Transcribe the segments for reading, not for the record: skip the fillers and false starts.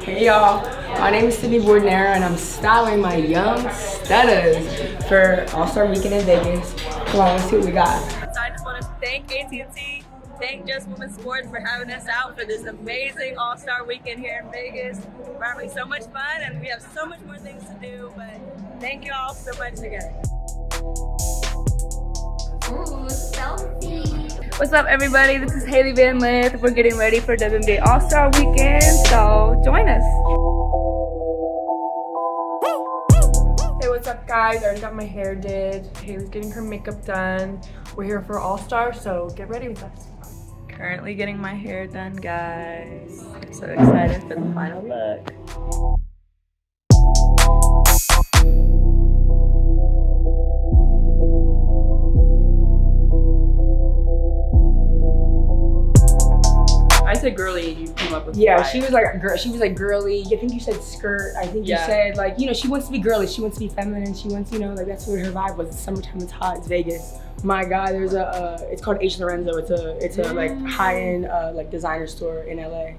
Hey y'all, my name is Sydney Bordonaro and I'm styling my young studders for All-Star Weekend in Vegas. Come on, let's see what we got. So I just want to thank AT&T, thank Just Women's Sports for having us out for this amazing All-Star Weekend here in Vegas. We're having so much fun and we have so much more things to do, but thank y'all so much again. Ooh, selfie. What's up everybody, this is Hailey Van Lith. We're getting ready for WNBA All-Star Weekend, so join us. Hey, what's up guys, I already got my hair did. Hailey's getting her makeup done. We're here for All-Star, so get ready with us. Currently getting my hair done, guys. I'm so excited for the final look. I said girly, and you came up with yeah. She was like girl. She was like girly. I think you said skirt. I think you said like, you know, she wants to be girly. She wants to be feminine. She wants, you know, like that's what her vibe was. It's summertime. It's hot. It's Vegas. My God, there's a. It's called H. Lorenzo. It's a like high-end like designer store in LA,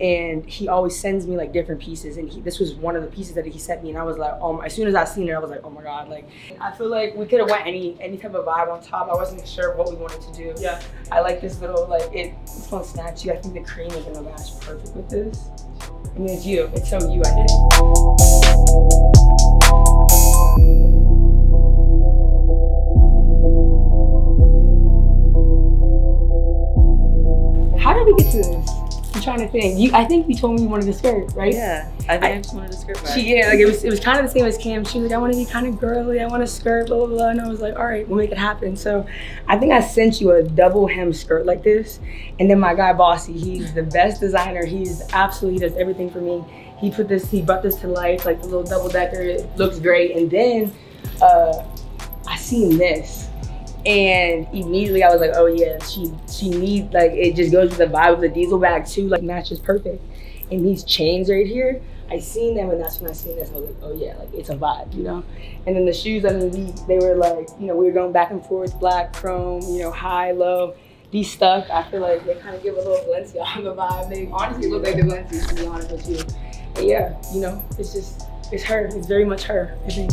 and he always sends me like different pieces. And this was one of the pieces that he sent me, and I was like, oh my. As soon as I seen it, I was like, oh my God. Like I feel like we could have went any type of vibe on top. I wasn't sure what we wanted to do. Yeah. I like this little like it's called snatchy. I think the cream is gonna match perfect with this. I mean, it's you. It's so you. I think. How did we get to this? I'm trying to think. I think you told me you wanted a skirt, right? Yeah, I just wanted a skirt. Yeah, like it was kind of the same as Cam. She was like, I want to be kind of girly. I want a skirt, blah, blah, blah. And I was like, all right, we'll make it happen. So I think I sent you a double hem skirt like this. And then my guy, Bossy, he's the best designer. He's absolutely, he does everything for me. He brought this to life, like the little double decker. It looks great. And then I seen this. And immediately I was like, oh yeah, she needs, like, it just goes with the vibe of the diesel bag too, like matches perfect. And these chains right here, I seen them and that's when I seen this, I was like, oh yeah, like it's a vibe, you know? And then the shoes, I mean, they were like, you know, we were going back and forth, black, chrome, you know, high, low. These stuck, I feel like they kind of give a little Balenciaga vibe. They honestly look like the Balenciaga, to be honest with you. But yeah, you know, it's just, it's her, it's very much her, I think.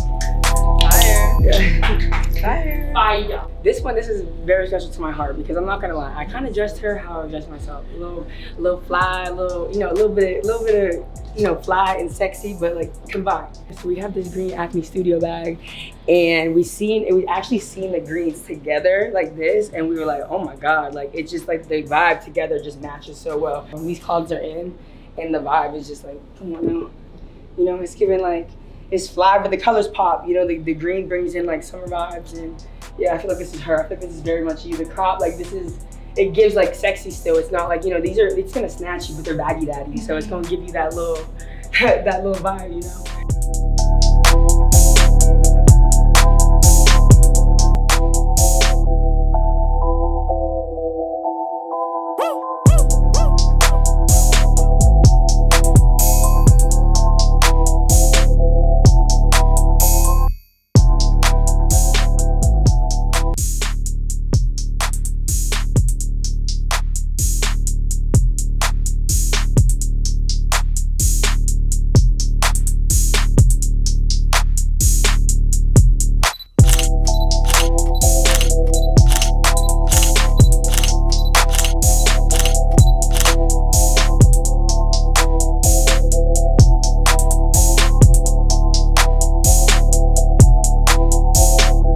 Fire. Yeah. Fire. Fire. This is very special to my heart because I'm not gonna lie, I kind of dressed her how I dressed myself. A little fly, a little, you know, a little bit of, you know, fly and sexy, but like combined. So we have this green Acne Studio bag and we actually seen the greens together like this and we were like, oh my God, like it's just like the vibe together just matches so well. When these clogs are in and the vibe is just like, come on out. You know, it's giving like, it's fly, but the colors pop. You know, the green brings in like summer vibes, and yeah, I feel like this is her. I feel like this is very much you. The crop, like this is, it gives like sexy still. It's not like, you know, these are, it's gonna snatch you, but they're baggy daddy. So it's gonna give you that little vibe, you know.